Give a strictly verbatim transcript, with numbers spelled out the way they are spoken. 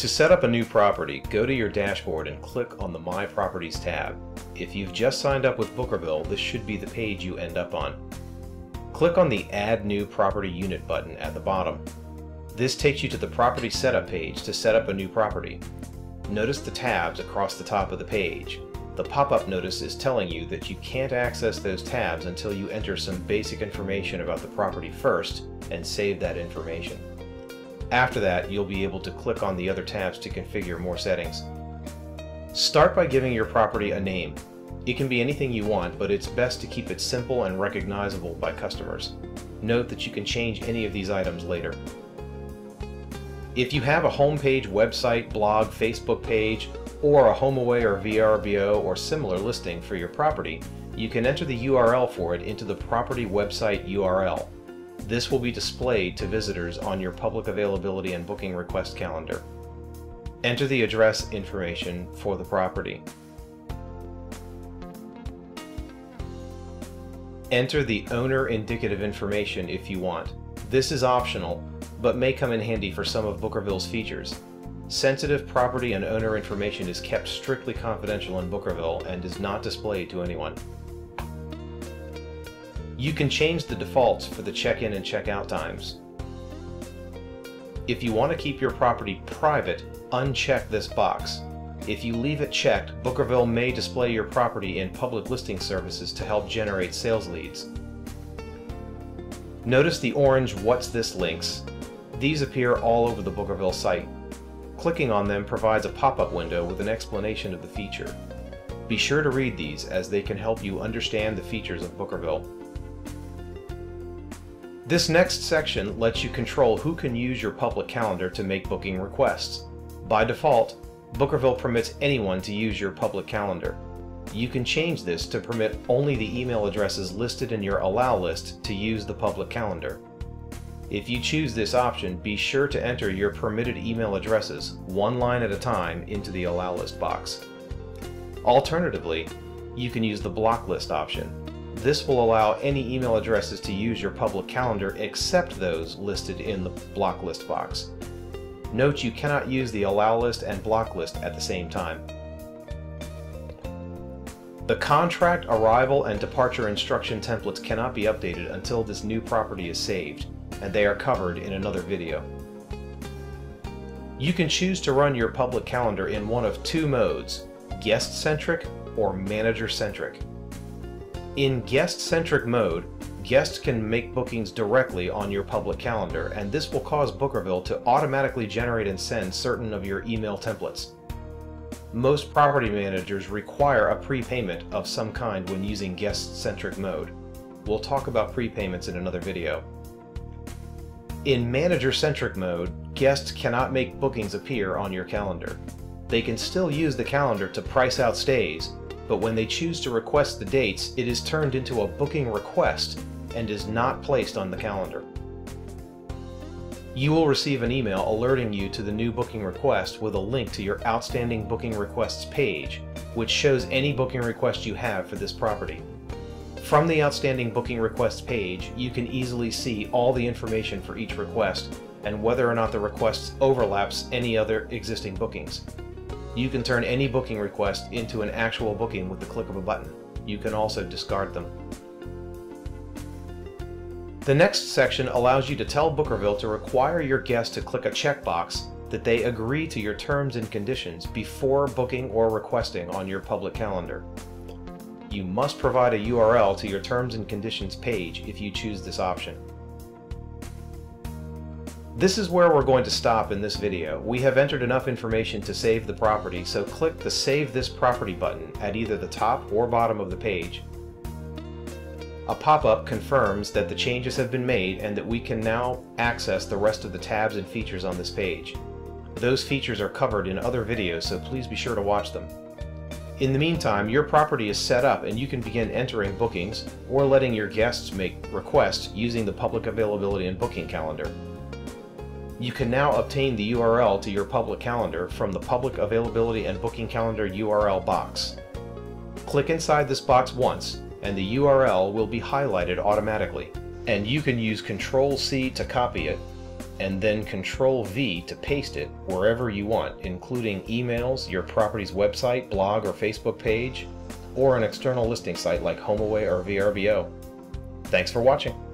To set up a new property, go to your dashboard and click on the My Properties tab. If you've just signed up with Bookerville, this should be the page you end up on. Click on the Add New Property Unit button at the bottom. This takes you to the Property Setup page to set up a new property. Notice the tabs across the top of the page. The pop-up notice is telling you that you can't access those tabs until you enter some basic information about the property first and save that information. After that, you'll be able to click on the other tabs to configure more settings. Start by giving your property a name. It can be anything you want, but it's best to keep it simple and recognizable by customers. Note that you can change any of these items later. If you have a homepage, website, blog, Facebook page, or a HomeAway or V R B O or similar listing for your property, you can enter the U R L for it into the property website U R L. This will be displayed to visitors on your public availability and booking request calendar. Enter the address information for the property. Enter the owner indicative information if you want. This is optional, but may come in handy for some of Bookerville's features. Sensitive property and owner information is kept strictly confidential in Bookerville and is not displayed to anyone. You can change the defaults for the check-in and check-out times. If you want to keep your property private, uncheck this box. If you leave it checked, Bookerville may display your property in public listing services to help generate sales leads. Notice the orange What's This links. These appear all over the Bookerville site. Clicking on them provides a pop-up window with an explanation of the feature. Be sure to read these, as they can help you understand the features of Bookerville. This next section lets you control who can use your public calendar to make booking requests. By default, Bookerville permits anyone to use your public calendar. You can change this to permit only the email addresses listed in your Allow list to use the public calendar. If you choose this option, be sure to enter your permitted email addresses, one line at a time, into the Allow list box. Alternatively, you can use the Block list option. This will allow any email addresses to use your public calendar except those listed in the block list box. Note you cannot use the allow list and block list at the same time. The contract, arrival, and departure instruction templates cannot be updated until this new property is saved, and they are covered in another video. You can choose to run your public calendar in one of two modes, guest-centric or manager-centric. In guest-centric mode, guests can make bookings directly on your public calendar, and this will cause Bookerville to automatically generate and send certain of your email templates. Most property managers require a prepayment of some kind when using guest-centric mode. We'll talk about prepayments in another video. In manager-centric mode, guests cannot make bookings appear on your calendar. They can still use the calendar to price out stays, but when they choose to request the dates, it is turned into a booking request and is not placed on the calendar. You will receive an email alerting you to the new booking request with a link to your Outstanding Booking Requests page, which shows any booking request you have for this property. From the Outstanding Booking Requests page, you can easily see all the information for each request and whether or not the request overlaps any other existing bookings. You can turn any booking request into an actual booking with the click of a button. You can also discard them. The next section allows you to tell Bookerville to require your guests to click a checkbox that they agree to your terms and conditions before booking or requesting on your public calendar. You must provide a U R L to your terms and conditions page if you choose this option. This is where we're going to stop in this video. We have entered enough information to save the property, so click the Save This Property button at either the top or bottom of the page. A pop-up confirms that the changes have been made and that we can now access the rest of the tabs and features on this page. Those features are covered in other videos, so please be sure to watch them. In the meantime, your property is set up and you can begin entering bookings or letting your guests make requests using the public availability and booking calendar. You can now obtain the U R L to your public calendar from the Public Availability and Booking Calendar U R L box. Click inside this box once, and the U R L will be highlighted automatically, and you can use Control C to copy it, and then control V to paste it wherever you want, including emails, your property's website, blog, or Facebook page, or an external listing site like HomeAway or V R B O. Thanks for watching.